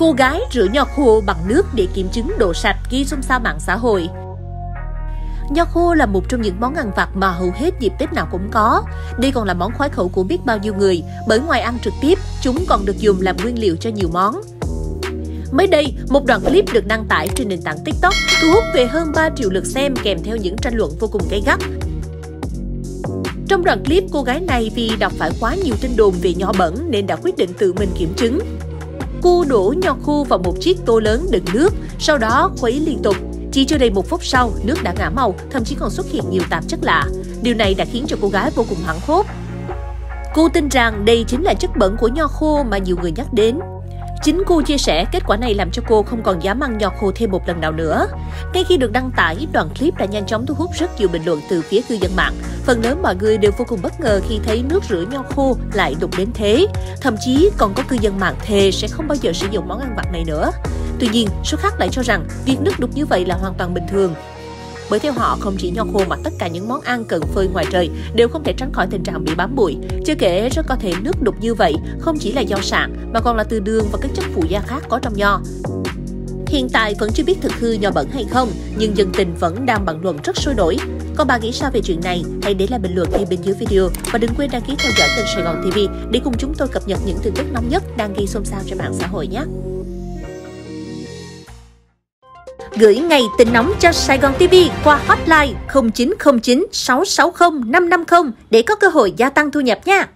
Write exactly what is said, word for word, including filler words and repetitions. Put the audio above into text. Cô gái rửa nho khô bằng nước để kiểm chứng độ sạch ghi xôn xao mạng xã hội. Nho khô là một trong những món ăn vặt mà hầu hết dịp Tết nào cũng có. Đây còn là món khoái khẩu của biết bao nhiêu người, bởi ngoài ăn trực tiếp, chúng còn được dùng làm nguyên liệu cho nhiều món. Mới đây, một đoạn clip được đăng tải trên nền tảng TikTok thu hút về hơn ba triệu lượt xem kèm theo những tranh luận vô cùng gay gắt. Trong đoạn clip, cô gái này vì đọc phải quá nhiều tin đồn về nho bẩn nên đã quyết định tự mình kiểm chứng. Cô đổ nho khô vào một chiếc tô lớn đựng nước, sau đó khuấy liên tục. Chỉ chưa đầy một phút sau, nước đã ngả màu, thậm chí còn xuất hiện nhiều tạp chất lạ. Điều này đã khiến cho cô gái vô cùng hoảng hốt. Cô tin rằng đây chính là chất bẩn của nho khô mà nhiều người nhắc đến. Chính cô chia sẻ kết quả này làm cho cô không còn dám ăn nho khô thêm một lần nào nữa. Ngay khi được đăng tải, đoạn clip đã nhanh chóng thu hút rất nhiều bình luận từ phía cư dân mạng. Phần lớn mọi người đều vô cùng bất ngờ khi thấy nước rửa nho khô lại đục đến thế. Thậm chí còn có cư dân mạng thề sẽ không bao giờ sử dụng món ăn vặt này nữa. Tuy nhiên, số khác lại cho rằng việc nước đục như vậy là hoàn toàn bình thường. Bởi theo họ, không chỉ nho khô mà tất cả những món ăn cần phơi ngoài trời đều không thể tránh khỏi tình trạng bị bám bụi. Chưa kể, rất có thể nước đục như vậy không chỉ là do sạn mà còn là từ đường và các chất phụ gia khác có trong nho. Hiện tại vẫn chưa biết thực hư nho bẩn hay không, nhưng dân tình vẫn đang bàn luận rất sôi nổi. Còn bạn nghĩ sao về chuyện này? Hãy để lại bình luận ngay bên dưới video và đừng quên đăng ký theo dõi kênh Sài Gòn ti vi để cùng chúng tôi cập nhật những tin tức nóng nhất đang gây xôn xao trên mạng xã hội nhé. Gửi ngày tin nóng cho Sài Gòn ti vi qua hotline không chín không chín sáu sáu không năm năm không để có cơ hội gia tăng thu nhập nha.